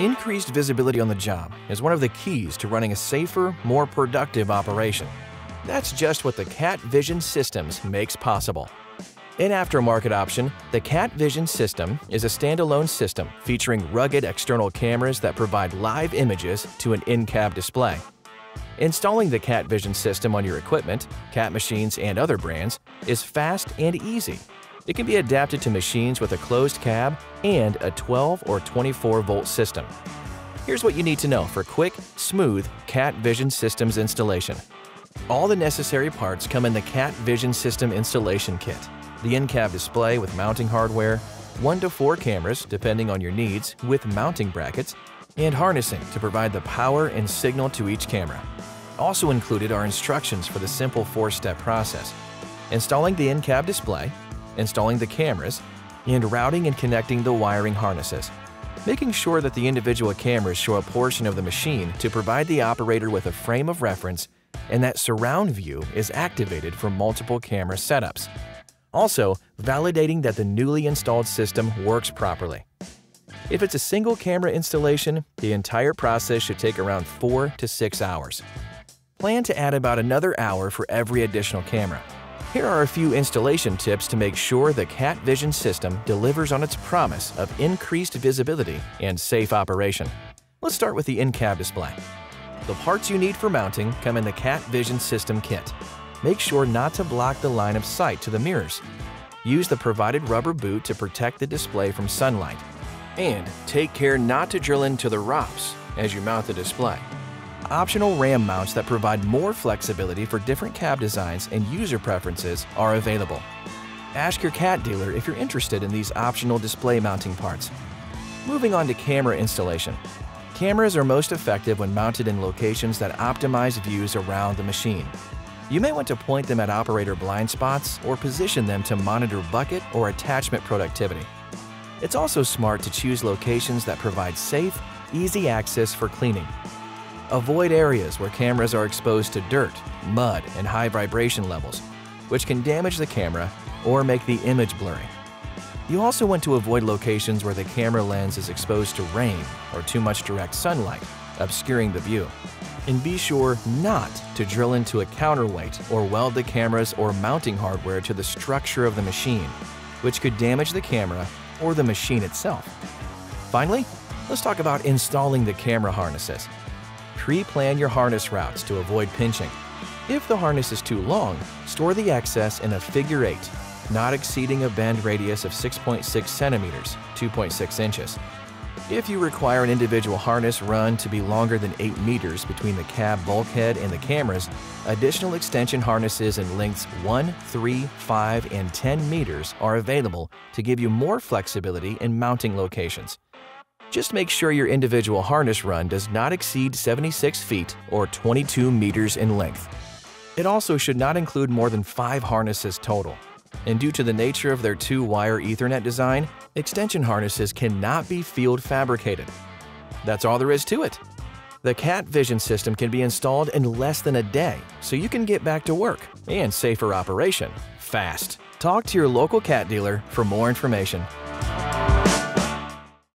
Increased visibility on the job is one of the keys to running a safer, more productive operation. That's just what the Cat Vision Systems makes possible. An aftermarket option, the Cat Vision System is a standalone system featuring rugged external cameras that provide live images to an in-cab display. Installing the Cat Vision System on your equipment, Cat machines and other brands, is fast and easy. It can be adapted to machines with a closed cab and a 12 or 24 volt system. Here's what you need to know for quick, smooth Cat Vision Systems installation. All the necessary parts come in the Cat Vision System installation kit. The in-cab display with mounting hardware, 1 to 4 cameras depending on your needs with mounting brackets, and harnessing to provide the power and signal to each camera. Also included are instructions for the simple 4-step process. Installing the in-cab display, installing the cameras, and routing and connecting the wiring harnesses. Making sure that the individual cameras show a portion of the machine to provide the operator with a frame of reference and that surround view is activated for multiple camera setups. Also, validating that the newly installed system works properly. If it's a single camera installation, the entire process should take around 4 to 6 hours. Plan to add about another hour for every additional camera. Here are a few installation tips to make sure the Cat Vision System delivers on its promise of increased visibility and safe operation. Let's start with the in-cab display. The parts you need for mounting come in the Cat Vision System kit. Make sure not to block the line of sight to the mirrors. Use the provided rubber boot to protect the display from sunlight. And take care not to drill into the ROPS as you mount the display. Optional RAM mounts that provide more flexibility for different cab designs and user preferences are available. Ask your Cat dealer if you're interested in these optional display mounting parts. Moving on to camera installation. Cameras are most effective when mounted in locations that optimize views around the machine. You may want to point them at operator blind spots or position them to monitor bucket or attachment productivity. It's also smart to choose locations that provide safe, easy access for cleaning. Avoid areas where cameras are exposed to dirt, mud, and high vibration levels, which can damage the camera or make the image blurry. You also want to avoid locations where the camera lens is exposed to rain or too much direct sunlight, obscuring the view. And be sure not to drill into a counterweight or weld the cameras or mounting hardware to the structure of the machine, which could damage the camera or the machine itself. Finally, let's talk about installing the camera harnesses. Pre-plan your harness routes to avoid pinching. If the harness is too long, store the excess in a figure 8, not exceeding a bend radius of 6.6 centimeters, 2.6 inches. If you require an individual harness run to be longer than 8 meters between the cab bulkhead and the cameras, additional extension harnesses in lengths 1, 3, 5, and 10 meters are available to give you more flexibility in mounting locations. Just make sure your individual harness run does not exceed 76 feet or 22 meters in length. It also should not include more than 5 harnesses total. And due to the nature of their 2-wire Ethernet design, extension harnesses cannot be field fabricated. That's all there is to it. The Cat Vision System can be installed in less than a day, so you can get back to work and safer operation fast. Talk to your local Cat dealer for more information.